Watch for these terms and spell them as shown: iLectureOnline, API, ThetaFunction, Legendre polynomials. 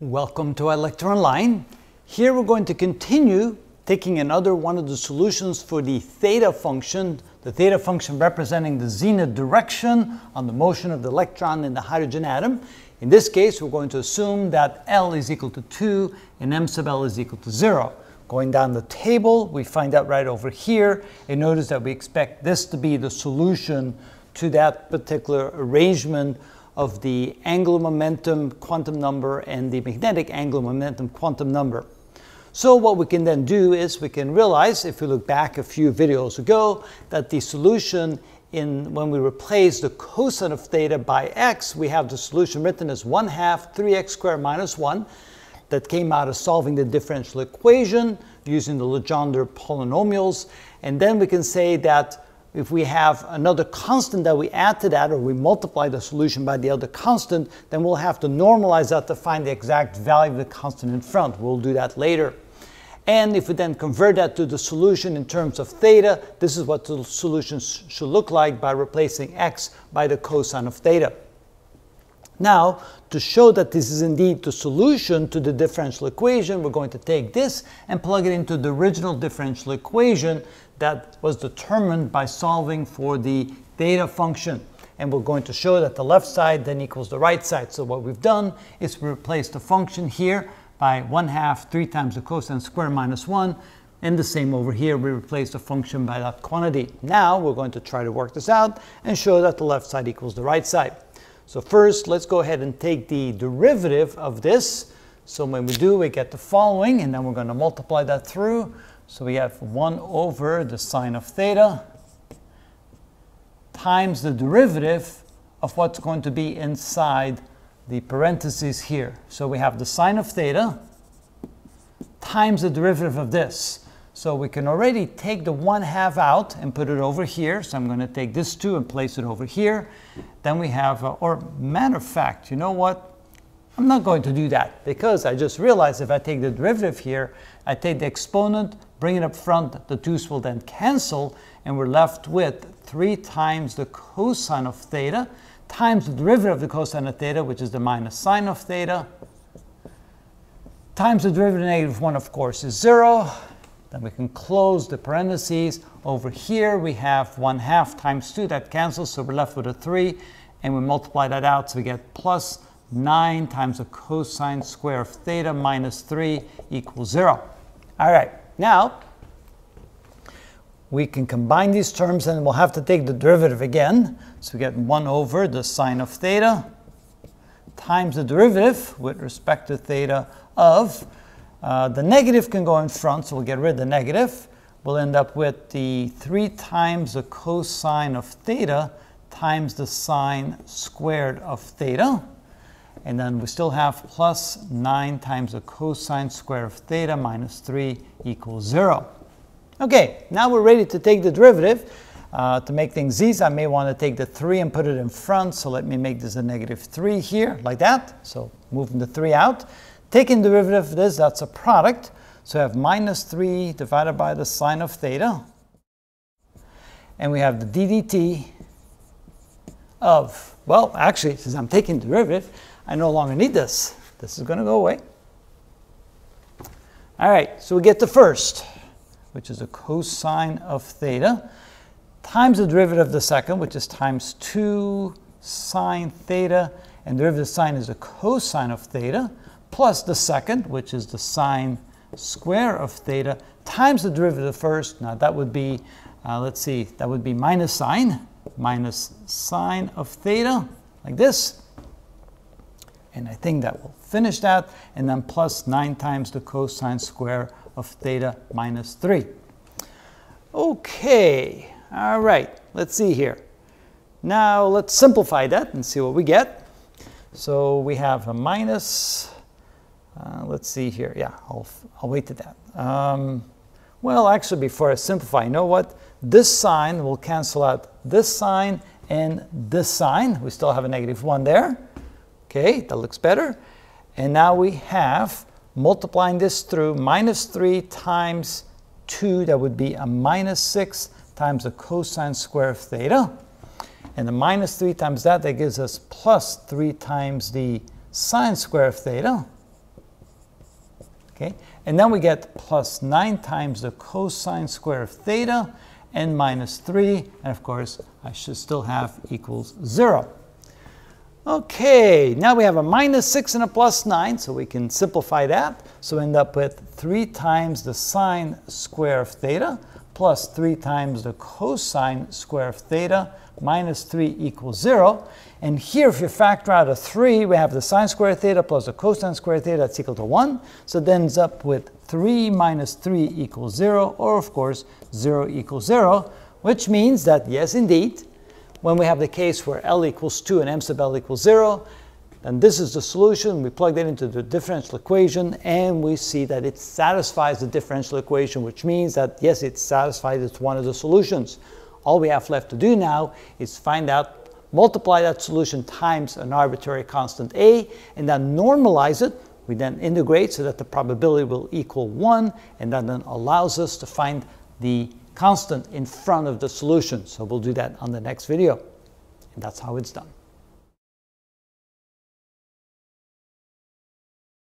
Welcome to iLectureOnline. Here we're going to continue taking another one of the solutions for the theta function representing the zenith direction on the motion of the electron in the hydrogen atom. In this case, we're going to assume that L is equal to 2 and M sub L is equal to 0. Going down the table, we find out right over here, and notice that we expect this to be the solution to that particular arrangement of the angular momentum quantum number and the magnetic angular momentum quantum number. So what we can then do is we can realize, if we look back a few videos ago, that the solution when we replace the cosine of theta by x, we have the solution written as 1/2 3x squared minus 1 that came out of solving the differential equation using the Legendre polynomials. And then we can say that if we have another constant that we add to that, or we multiply the solution by the other constant, then we'll have to normalize that to find the exact value of the constant in front. We'll do that later. And if we then convert that to the solution in terms of theta, this is what the solution should look like by replacing x by the cosine of theta. Now, to show that this is indeed the solution to the differential equation, we're going to take this and plug it into the original differential equation that was determined by solving for the theta function. And we're going to show that the left side then equals the right side. So what we've done is we replace the function here by 1/2 3 times the cosine squared minus 1. And the same over here, we replace the function by that quantity. Now we're going to try to work this out and show that the left side equals the right side. So first, let's go ahead and take the derivative of this. So when we do, we get the following, and then we're going to multiply that through. So we have 1 over the sine of theta times the derivative of what's going to be inside the parentheses here. So we have the sine of theta times the derivative of this. So we can already take the 1/2 out and put it over here. So I'm going to take this 2 and place it over here. Then we have, or matter of fact, you know what? I'm not going to do that, because I just realized if I take the derivative here, I take the exponent, bring it up front, the 2's will then cancel, and we're left with 3 times the cosine of theta times the derivative of the cosine of theta, which is the minus sine of theta, times the derivative of negative 1, of course, is 0. Then we can close the parentheses. Over here we have 1/2 times 2, that cancels, so we're left with a 3, and we multiply that out, so we get plus 9 times the cosine square of theta minus 3 equals 0. All right, now we can combine these terms, and we'll have to take the derivative again. So we get 1 over the sine of theta times the derivative with respect to theta of, the negative can go in front, so we'll get rid of the negative. We'll end up with the 3 times the cosine of theta times the sine squared of theta. And then we still have plus 9 times the cosine square of theta minus 3 equals 0. Okay, now we're ready to take the derivative. To make things easy, I may want to take the 3 and put it in front. So let me make this a negative 3 here, like that. So moving the 3 out. Taking the derivative of this, that's a product. So we have minus 3 divided by the sine of theta. And we have the ddt of, well, actually, since I'm taking the derivative, I no longer need this. This is going to go away. All right, so we get the first, which is the cosine of theta, times the derivative of the second, which is times 2 sine theta, and derivative of sine is the cosine of theta, plus the second, which is the sine square of theta, times the derivative of the first. Now that would be, let's see, that would be minus sine of theta, like this. And I think that will finish that, and then plus 9 times the cosine square of theta minus 3. Okay, all right, let's see here. Now let's simplify that and see what we get. So we have a minus, let's see here, yeah, I'll wait to that. Well, actually, before I simplify, you know what? This sign will cancel out this sign and this sign. We still have a negative 1 there. Okay, that looks better. And now we have, multiplying this through, minus 3 times 2, that would be a minus 6 times the cosine square of theta. And the minus 3 times that gives us plus 3 times the sine square of theta. Okay, and then we get plus 9 times the cosine square of theta and minus 3, and of course I should still have equals 0. Okay, now we have a minus 6 and a plus 9, so we can simplify that. So we end up with 3 times the sine square of theta plus 3 times the cosine square of theta minus 3 equals 0. And here, if you factor out a 3, we have the sine square of theta plus the cosine square of theta, that's equal to 1. So it ends up with 3 minus 3 equals 0, or of course, 0 equals 0, which means that, yes, indeed, when we have the case where L equals 2 and M sub L equals 0, then this is the solution. We plug that into the differential equation, and we see that it satisfies the differential equation, which means that, yes, it satisfies, it's one of the solutions. All we have left to do now is find out, multiply that solution times an arbitrary constant A, and then normalize it. We then integrate so that the probability will equal 1, and that then allows us to find the constant in front of the solution. So we'll do that on the next video, and that's how it's done.